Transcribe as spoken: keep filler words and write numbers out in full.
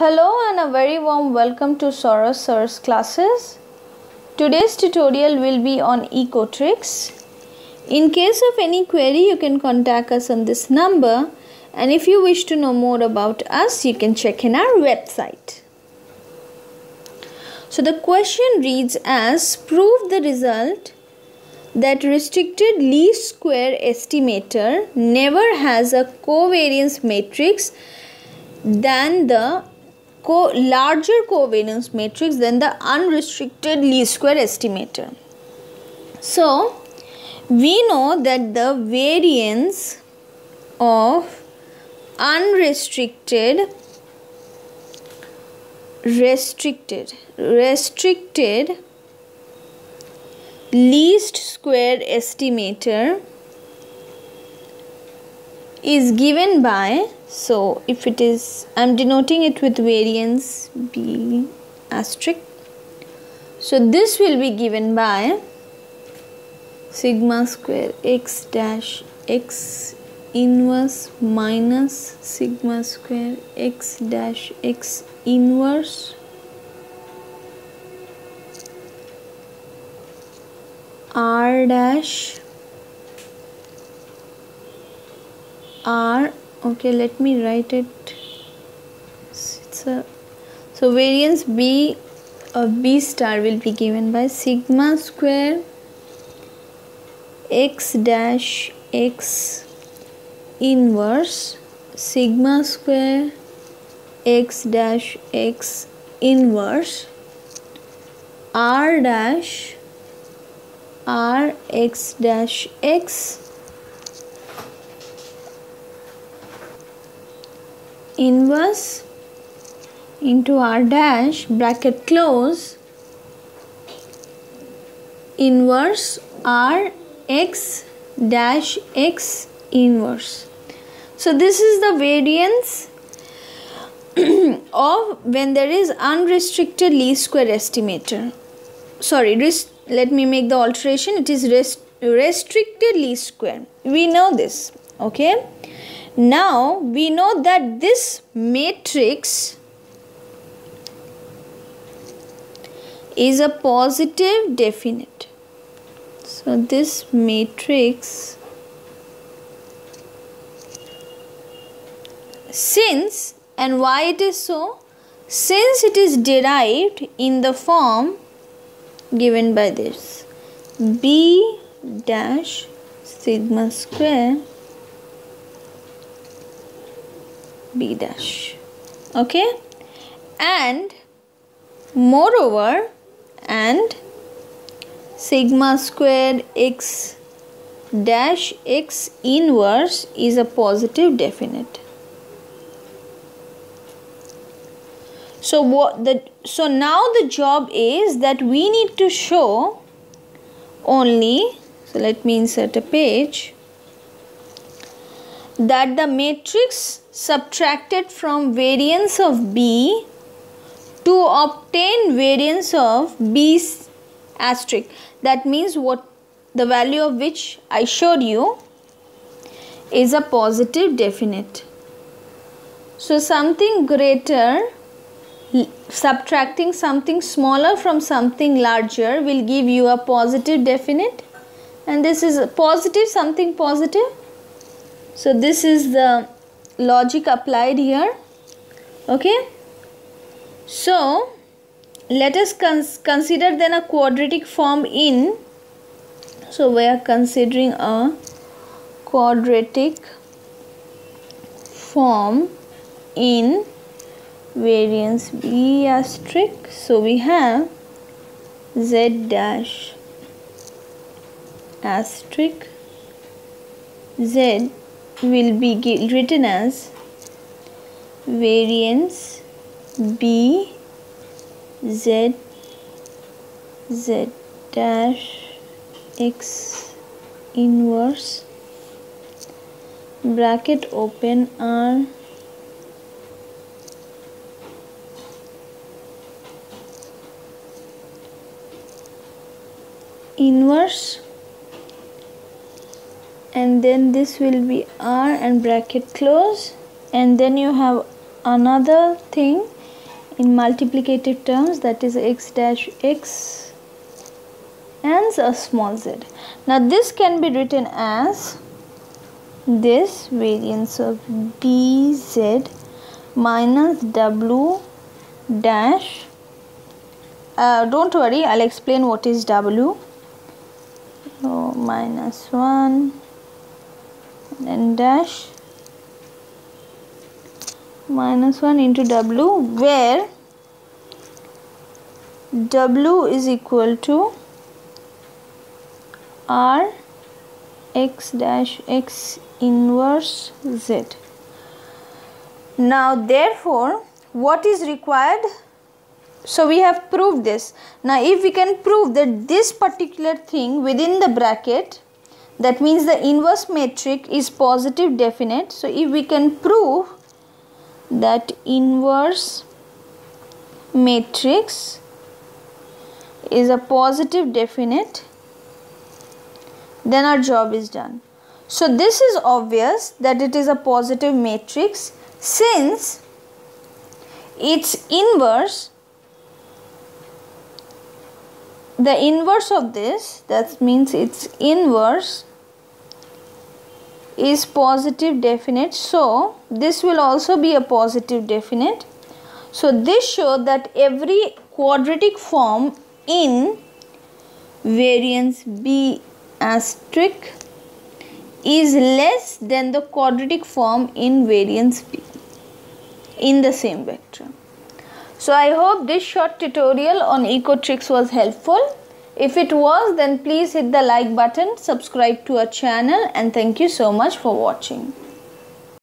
Hello and a very warm welcome to Sourav Sir's Classes. Today's tutorial will be on Econometrics. In case of any query, you can contact us on this number, and if you wish to know more about us, you can check in our website. So the question reads as, prove the result that restricted least square estimator never has a covariance matrix than the Co larger covariance matrix than the unrestricted least square estimator. So, we know that the variance of unrestricted, restricted, restricted least square estimator is given by, so if it is, I'm denoting it with variance B asterisk. So this will be given by sigma square x dash x inverse minus sigma square x dash x inverse R dash R, okay, let me write it. It's a, so variance B of B star will be given by sigma square x dash x inverse sigma square x dash x inverse R dash R x dash x inverse into R dash bracket close inverse R x dash x inverse. So this is the variance of when there is unrestricted least square estimator. Sorry, rest, let me make the alteration. It is rest, restricted least square. We know this, okay. Now, we know that this matrix is a positive definite. So, this matrix, since, and why it is so? Since it is derived in the form given by this B dash sigma square B dash, okay, and moreover, and sigma squared x dash x inverse is a positive definite. So what the so now the job is that we need to show only, so let me insert a page, that the matrix subtracted from variance of B to obtain variance of B asterisk. That means what the value of which I showed you is a positive definite. So something greater subtracting something smaller from something larger will give you a positive definite, and this is a positive something positive. So this is the logic applied here, okay. So let us cons consider then a quadratic form in, so we are considering a quadratic form in variance B asterisk. So we have Z dash asterisk Z will be written as variance B Z Z dash X inverse bracket open R inverse, and then this will be R and bracket close, and then you have another thing in multiplicative terms, that is x dash x and a small z. Now this can be written as this variance of dz minus w dash, uh, don't worry, I'll explain what is w. So minus one and then dash minus one into w, where w is equal to r x dash x inverse z. Now therefore what is required? So we have proved this. Now if we can prove that this particular thing within the bracket, that means the inverse matrix is positive definite. So if we can prove that inverse matrix is a positive definite, then our job is done. So this is obvious that it is a positive matrix, since its inverse, the inverse of this, that means its inverse is positive definite. So this will also be a positive definite. So this shows that every quadratic form in variance B asterisk is less than the quadratic form in variance B in the same vector. So I hope this short tutorial on Econometrics was helpful. If it was, then please hit the like button, subscribe to our channel, and thank you so much for watching.